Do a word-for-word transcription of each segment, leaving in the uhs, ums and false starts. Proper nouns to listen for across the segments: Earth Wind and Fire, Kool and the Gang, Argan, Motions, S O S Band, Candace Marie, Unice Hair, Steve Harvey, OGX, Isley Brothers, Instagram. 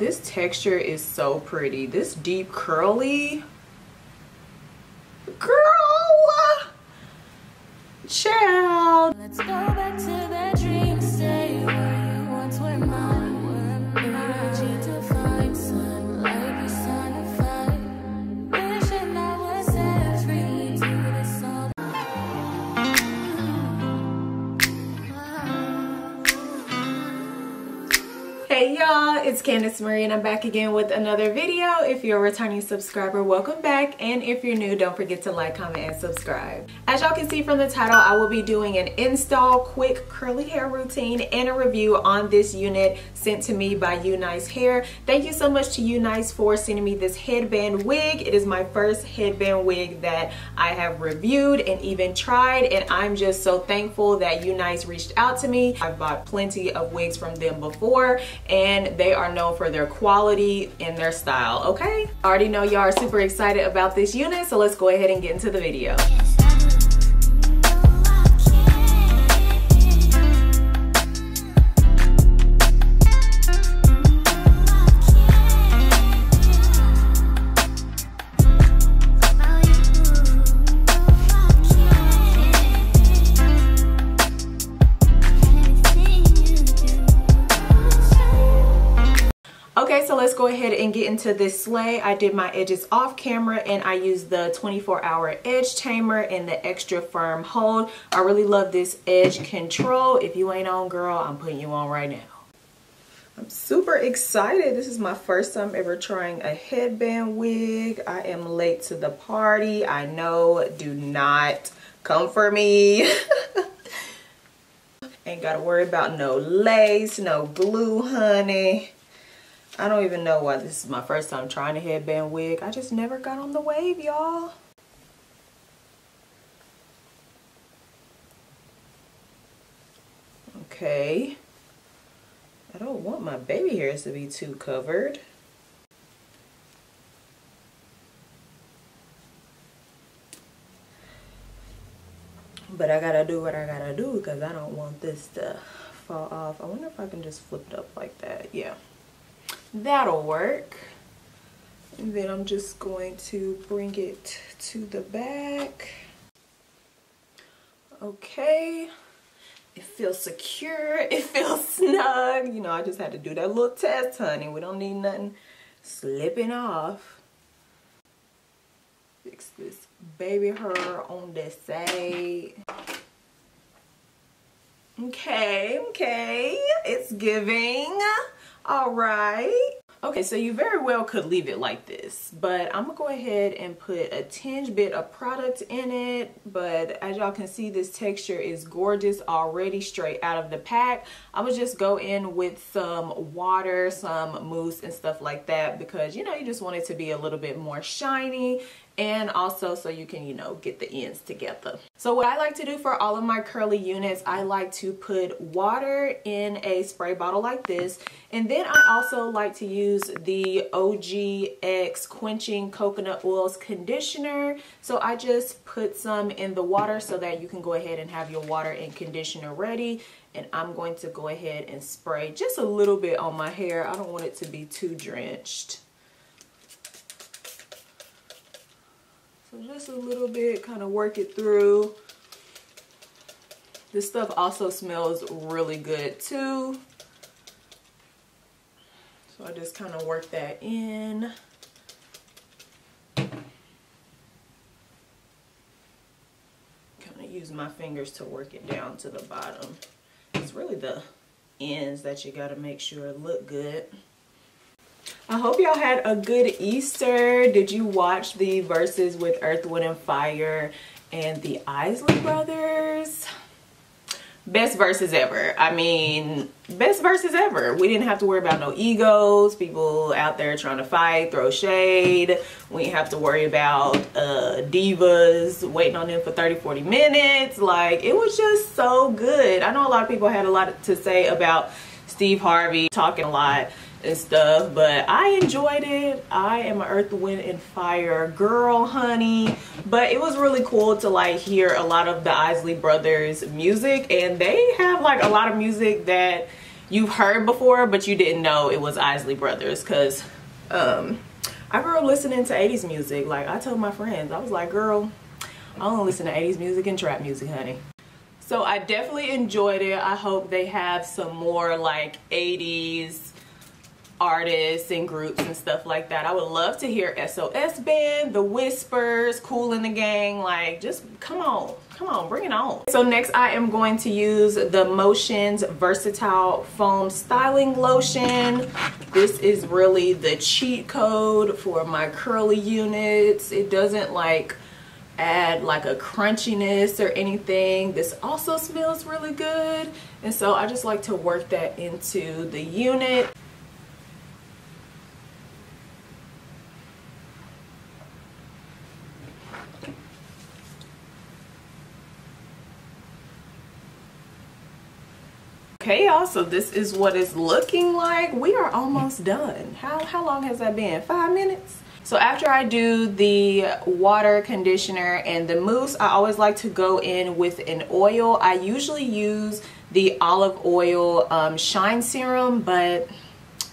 This texture is so pretty. This deep curly. Girl. Child. Let's go back to that dream state where you once were mine. Hey y'all, it's Candace Marie and I'm back again with another video. If you're a returning subscriber, welcome back, and if you're new, don't forget to like, comment, and subscribe. As y'all can see from the title, I will be doing an install quick curly hair routine and a review on this unit sent to me by Unice Hair. Thank you so much to Unice for sending me this headband wig. It is my first headband wig that I have reviewed and even tried, and I'm just so thankful that Unice reached out to me. I've bought plenty of wigs from them before, and they are known for their quality and their style, okay? I already know y'all are super excited about this unit, so let's go ahead and get into the video. Okay, so let's go ahead and get into this sleigh. I did my edges off camera and I used the twenty-four hour edge tamer and the extra firm hold. I really love this edge control. If you ain't on, girl, I'm putting you on right now. I'm super excited. This is my first time ever trying a headband wig. I am late to the party. I know, do not come for me. Ain't gotta worry about no lace, no glue, honey. I don't even know why this is my first time trying a headband wig. I just never got on the wave, y'all. Okay. I don't want my baby hairs to be too covered. But I gotta do what I gotta do because I don't want this to fall off. I wonder if I can just flip it up like that. Yeah. That'll work. And then I'm just going to bring it to the back. Okay. It feels secure. It feels snug. You know, I just had to do that little test, honey. We don't need nothing slipping off. Fix this baby hair on this side. Okay, okay. It's giving. All right. Okay, so you very well could leave it like this, but I'm gonna go ahead and put a tinge bit of product in it. But as y'all can see, this texture is gorgeous already straight out of the pack. I would just go in with some water, some mousse and stuff like that, because you know, you just want it to be a little bit more shiny, and also so you can, you know, get the ends together. So what I like to do for all of my curly units, I like to put water in a spray bottle like this, and then I also like to use the O G X quenching coconut oils conditioner. So I just put some in the water so that you can go ahead and have your water and conditioner ready, and I'm going to go ahead and spray just a little bit on my hair. I don't want it to be too drenched. So just a little bit, kind of work it through. This stuff also smells really good too. So I just kind of work that in. Kind of use my fingers to work it down to the bottom. It's really the ends that you got to make sure look good. I hope y'all had a good Easter. Did you watch the verses with Earth, Wind and Fire and the Isley Brothers? Best verses ever. I mean, best verses ever. We didn't have to worry about no egos, people out there trying to fight, throw shade. We didn't have to worry about uh, divas waiting on them for thirty, forty minutes. Like, it was just so good. I know a lot of people had a lot to say about Steve Harvey talking a lot and stuff, but I enjoyed it. I am an Earth, Wind and Fire girl, honey. But it was really cool to like hear a lot of the Isley Brothers music, and they have like a lot of music that you've heard before, but you didn't know it was Isley Brothers, because um, I grew up listening to eighties music. Like, I told my friends, I was like, girl, I only listen to eighties music and trap music, honey. So I definitely enjoyed it. I hope they have some more like eighties artists and groups and stuff like that. I would love to hear S O S Band, The Whispers, Kool and the Gang. Like, just come on, come on, bring it on. So next I am going to use the Motions Versatile Foam Styling Lotion. This is really the cheat code for my curly units. It doesn't like add like a crunchiness or anything. This also smells really good, and so I just like to work that into the unit. Okay y'all, so this is what it's looking like. We are almost done. How how long has that been? Five minutes. So after I do the water conditioner and the mousse, I always like to go in with an oil. I usually use the olive oil um, shine serum, but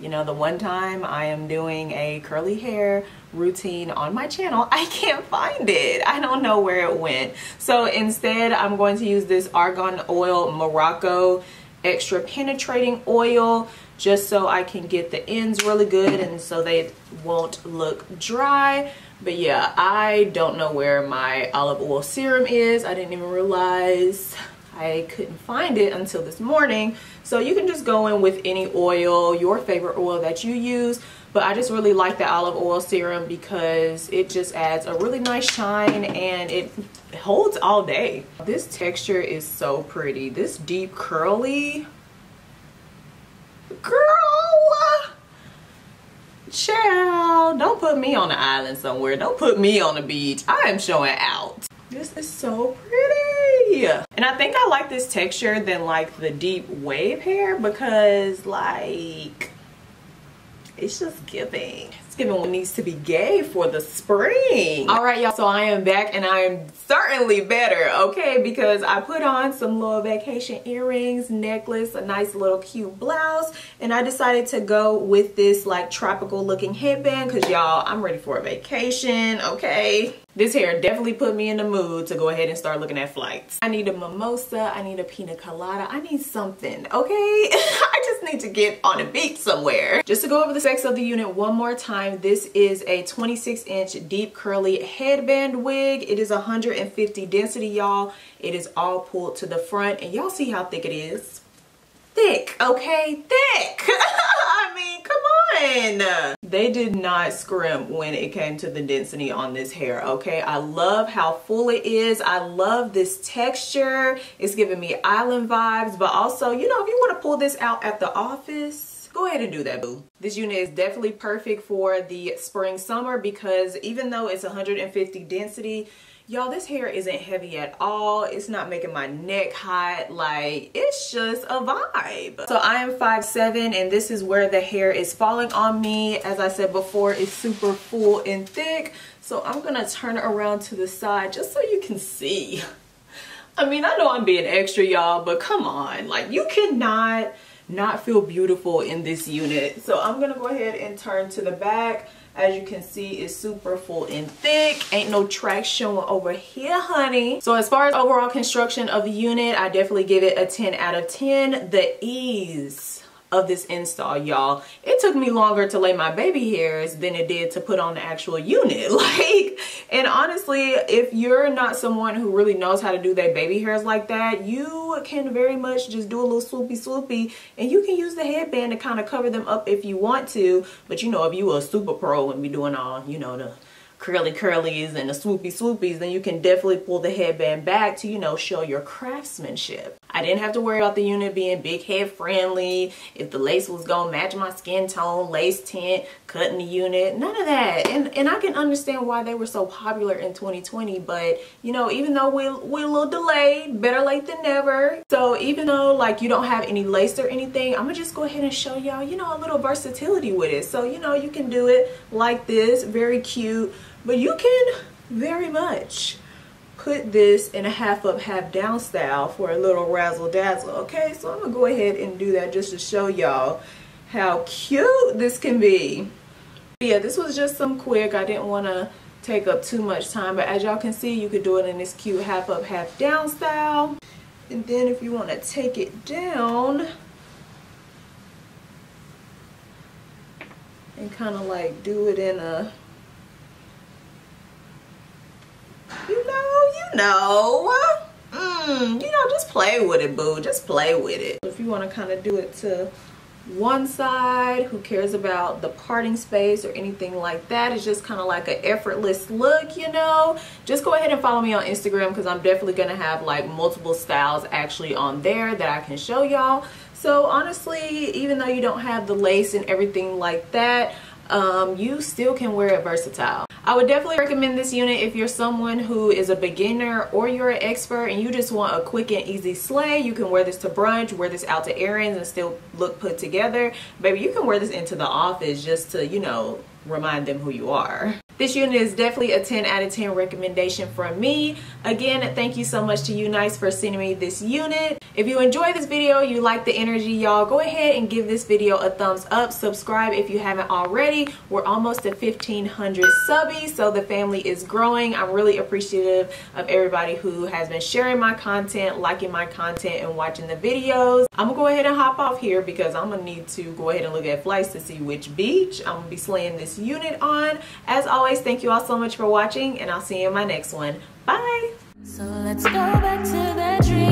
you know, the one time I am doing a curly hair routine on my channel, I can't find it. I don't know where it went. So instead, I'm going to use this Argan Oil Morocco Extra Penetrating Oil, just so I can get the ends really good and so they won't look dry. But yeah, I don't know where my olive oil serum is. I didn't even realize I couldn't find it until this morning. So you can just go in with any oil, your favorite oil that you use. But I just really like the olive oil serum because it just adds a really nice shine and it holds all day. This texture is so pretty. This deep curly, girl, child, don't put me on an island somewhere. Don't put me on the beach. I am showing out. This is so pretty. And I think I like this texture than like the deep wave hair, because like it's just giving. It's giving what needs to be gay for the spring. All right, y'all, so I am back and I am certainly better, okay? Because I put on some little vacation earrings, necklace, a nice little cute blouse, and I decided to go with this like tropical looking headband because y'all, I'm ready for a vacation, okay? This hair definitely put me in the mood to go ahead and start looking at flights. I need a mimosa, I need a pina colada, I need something, okay? I just need to get on a beach somewhere. Just to go over the specs of the unit one more time, this is a twenty-six inch deep curly headband wig. It is one hundred fifty density, y'all. It is all pulled to the front, and y'all see how thick it is. Thick, okay, thick. I mean, come on. They did not scrimp when it came to the density on this hair, okay? I love how full it is. I love this texture. It's giving me island vibes, but also, you know, if you want to pull this out at the office, go ahead and do that, boo. This unit is definitely perfect for the spring summer because even though it's one hundred fifty density, y'all, this hair isn't heavy at all. It's not making my neck hot. Like, it's just a vibe. So I am five seven, and this is where the hair is falling on me. As I said before, it's super full and thick. So I'm gonna turn it around to the side just so you can see. I mean, I know I'm being extra, y'all, but come on. Like, you cannot not feel beautiful in this unit. So I'm gonna go ahead and turn to the back. As you can see, it's super full and thick. Ain't no track showing over here, honey. So as far as overall construction of the unit, I definitely give it a ten out of ten. The ease of this install, y'all. It took me longer to lay my baby hairs than it did to put on the actual unit. Like, and honestly, if you're not someone who really knows how to do their baby hairs like that, you can very much just do a little swoopy swoopy, and you can use the headband to kind of cover them up if you want to. But you know, if you are a super pro and be doing all, you know, the curly curlies and the swoopy swoopies, then you can definitely pull the headband back to, you know, show your craftsmanship. I didn't have to worry about the unit being big head friendly, if the lace was gonna match my skin tone, lace tint, cutting the unit, none of that. And and I can understand why they were so popular in twenty twenty, but you know, even though we're, we're a little delayed, better late than never. So even though like you don't have any lace or anything, I'm gonna just go ahead and show y'all, you know, a little versatility with it. So you know, you can do it like this, very cute, but you can very much put this in a half up, half down style for a little razzle dazzle. Okay, so I'm gonna go ahead and do that just to show y'all how cute this can be. Yeah, this was just some quick. I didn't want to take up too much time, but as y'all can see, you could do it in this cute half up, half down style. And then if you want to take it down and kind of like do it in a, you know, you know, mm, you know, just play with it, boo. Just play with it. If you want to kind of do it to one side, who cares about the parting space or anything like that? It's just kind of like an effortless look, you know. Just go ahead and follow me on Instagram, because I'm definitely gonna have like multiple styles actually on there that I can show y'all. So honestly, even though you don't have the lace and everything like that, um you still can wear it versatile. I would definitely recommend this unit if you're someone who is a beginner or you're an expert and you just want a quick and easy slay. You can wear this to brunch, wear this out to errands, and still look put together. Baby, you can wear this into the office just to, you know, remind them who you are. This unit is definitely a ten out of ten recommendation from me. Again, thank you so much to Unice for sending me this unit. If you enjoyed this video, you like the energy, y'all, go ahead and give this video a thumbs up. Subscribe if you haven't already. We're almost at fifteen hundred subbies, so the family is growing. I'm really appreciative of everybody who has been sharing my content, liking my content, and watching the videos. I'm gonna go ahead and hop off here because I'm gonna need to go ahead and look at flights to see which beach I'm gonna be slaying this unit on. As always, thank you all so much for watching, and I'll see you in my next one. Bye. So let's go back to that dream.